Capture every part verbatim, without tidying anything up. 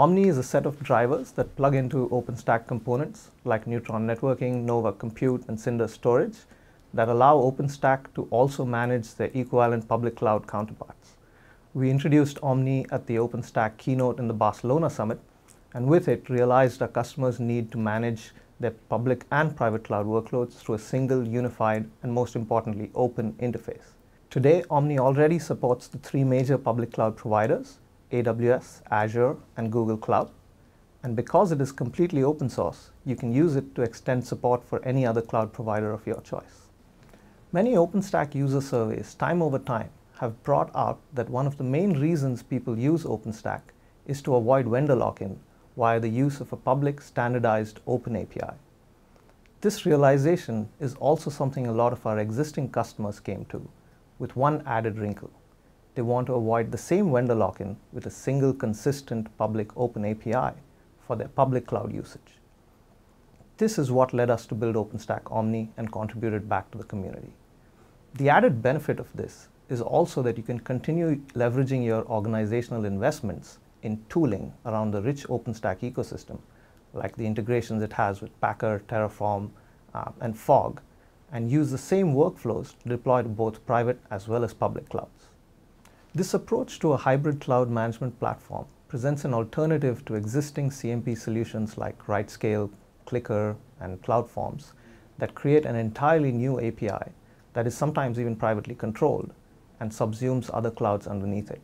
Omni is a set of drivers that plug into OpenStack components like Neutron networking, Nova compute, and Cinder storage that allow OpenStack to also manage their equivalent public cloud counterparts. We introduced Omni at the OpenStack keynote in the Barcelona Summit, and with it realized our customers' need to manage their public and private cloud workloads through a single, unified, and most importantly, open interface. Today, Omni already supports the three major public cloud providers, A W S, Azure, and Google Cloud. And because it is completely open source, you can use it to extend support for any other cloud provider of your choice. Many OpenStack user surveys, time over time, have brought out that one of the main reasons people use OpenStack is to avoid vendor lock-in via the use of a public, standardized open A P I. This realization is also something a lot of our existing customers came to, with one added wrinkle. They want to avoid the same vendor lock-in with a single consistent public open A P I for their public cloud usage. This is what led us to build OpenStack Omni and contributed back to the community. The added benefit of this is also that you can continue leveraging your organizational investments in tooling around the rich OpenStack ecosystem, like the integrations it has with Packer, Terraform, uh, and Fog, and use the same workflows to deploy to both private as well as public clouds. This approach to a hybrid cloud management platform presents an alternative to existing C M P solutions like RightScale, Cliqr, and CloudForms that create an entirely new A P I that is sometimes even privately controlled and subsumes other clouds underneath it.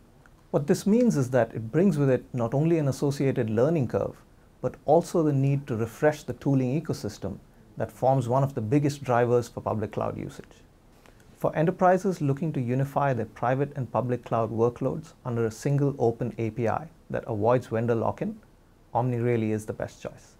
What this means is that it brings with it not only an associated learning curve, but also the need to refresh the tooling ecosystem that forms one of the biggest drivers for public cloud usage. For enterprises looking to unify their private and public cloud workloads under a single open A P I that avoids vendor lock-in, Omni really is the best choice.